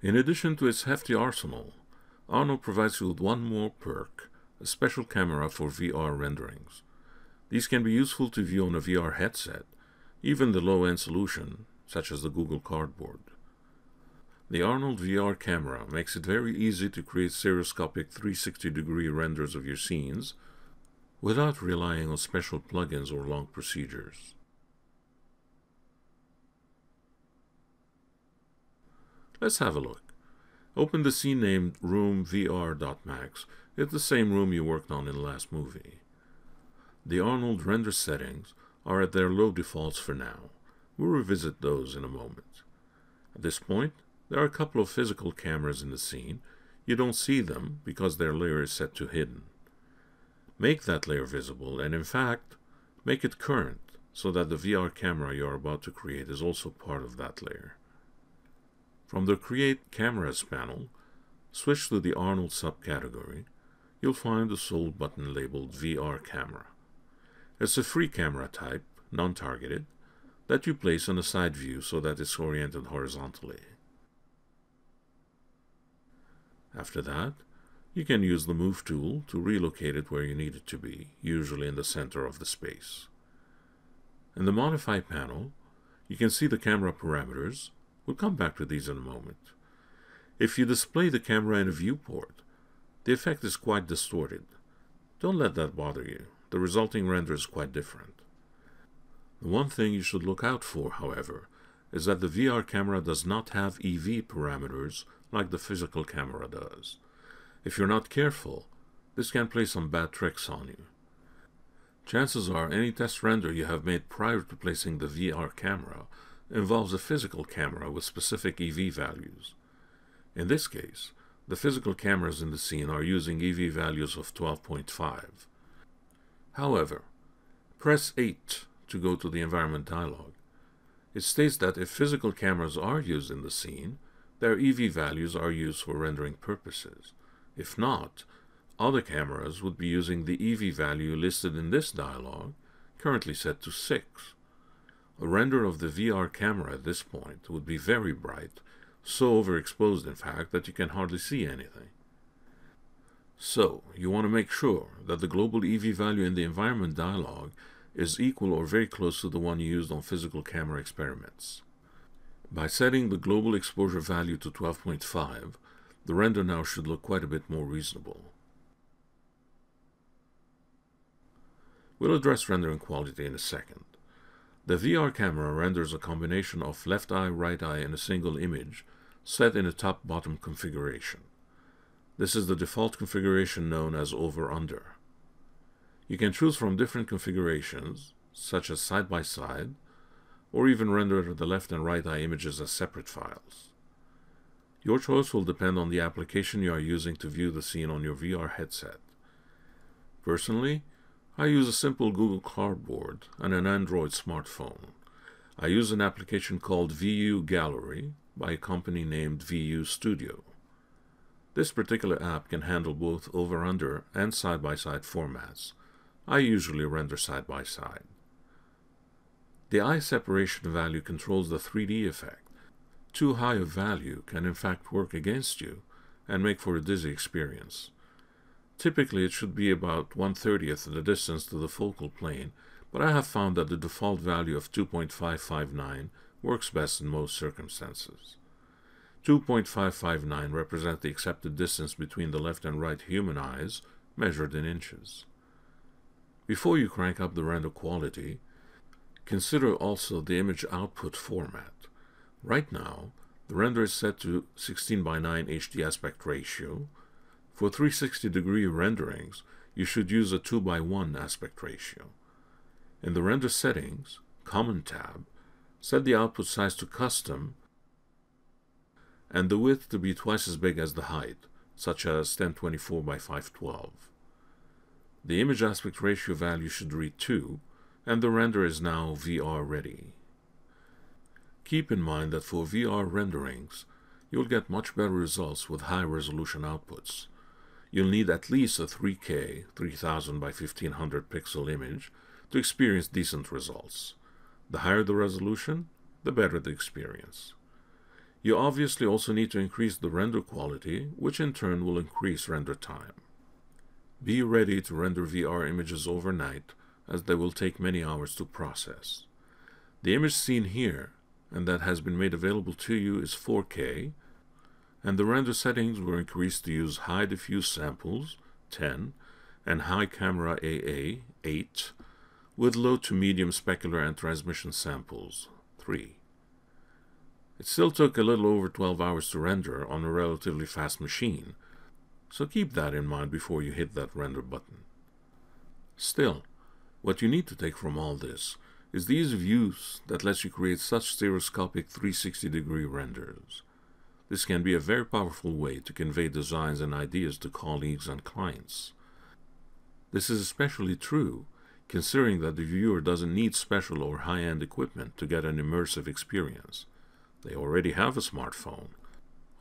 In addition to its hefty arsenal, Arnold provides you with one more perk, a special camera for VR renderings. These can be useful to view on a VR headset, even the low-end solution, such as the Google Cardboard. The Arnold VR camera makes it very easy to create stereoscopic 360-degree renders of your scenes without relying on special plugins or long procedures. Let's have a look. Open the scene named Room VR.max. It's the same room you worked on in the last movie. The Arnold render settings are at their low defaults for now. We'll revisit those in a moment. At this point, there are a couple of physical cameras in the scene. You don't see them because their layer is set to hidden. Make that layer visible and, in fact, make it current so that the VR camera you are about to create is also part of that layer. From the Create Cameras panel, switch to the Arnold subcategory. You'll find the sole button labeled VR Camera. It's a free camera type, non-targeted, that you place on a side view so that it's oriented horizontally. After that, you can use the Move tool to relocate it where you need it to be, usually in the center of the space. In the Modify panel, you can see the camera parameters. We'll come back to these in a moment. If you display the camera in a viewport, the effect is quite distorted. Don't let that bother you. The resulting render is quite different. The one thing you should look out for, however, is that the VR camera does not have EV parameters like the physical camera does. If you're not careful, this can play some bad tricks on you. Chances are any test render you have made prior to placing the VR camera involves a physical camera with specific EV values. In this case, the physical cameras in the scene are using EV values of 12.5. However, press 8 to go to the Environment dialog. It states that if physical cameras are used in the scene, their EV values are used for rendering purposes. If not, other cameras would be using the EV value listed in this dialog, currently set to 6. A render of the VR camera at this point would be very bright, so overexposed in fact that you can hardly see anything. So, you want to make sure that the global EV value in the environment dialog is equal or very close to the one used on physical camera experiments. By setting the global exposure value to 12.5, the render now should look quite a bit more reasonable. We'll address rendering quality in a second. The VR camera renders a combination of left eye, right eye in a single image set in a top-bottom configuration. This is the default configuration known as over-under. You can choose from different configurations, such as side-by-side, or even render the left and right eye images as separate files. Your choice will depend on the application you are using to view the scene on your VR headset. Personally, I use a simple Google Cardboard and an Android smartphone. I use an application called VU Gallery by a company named VU Studio. This particular app can handle both over-under and side-by-side formats. I usually render side-by-side. The eye separation value controls the 3D effect. Too high a value can in fact work against you and make for a dizzy experience. Typically, it should be about 1/30th of the distance to the focal plane, but I have found that the default value of 2.559 works best in most circumstances. 2.559 represents the accepted distance between the left and right human eyes, measured in inches. Before you crank up the render quality, consider also the image output format. Right now, the render is set to 16:9 HD aspect ratio. For 360-degree renderings, you should use a 2:1 aspect ratio. In the Render Settings, Common tab, set the output size to Custom and the width to be twice as big as the height, such as 1024 by 512. The image aspect ratio value should read 2, and the render is now VR ready. Keep in mind that for VR renderings, you'll get much better results with high-resolution outputs. You'll need at least a 3K 3000 by 1500 pixel image to experience decent results. The higher the resolution, the better the experience. You obviously also need to increase the render quality, which in turn will increase render time. Be ready to render VR images overnight, as they will take many hours to process. The image seen here, and that has been made available to you, is 4K, and the render settings were increased to use high diffuse samples, 10, and high camera AA, 8, with low to medium specular and transmission samples, 3. It still took a little over 12 hours to render on a relatively fast machine, so keep that in mind before you hit that render button. Still, what you need to take from all this is the ease of use that lets you create such stereoscopic 360-degree renders. This can be a very powerful way to convey designs and ideas to colleagues and clients. This is especially true considering that the viewer doesn't need special or high-end equipment to get an immersive experience. They already have a smartphone.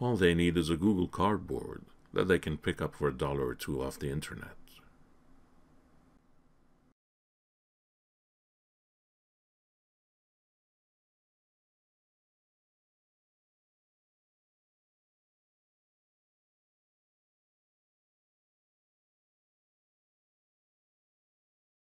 All they need is a Google Cardboard that they can pick up for $1 or $2 off the internet.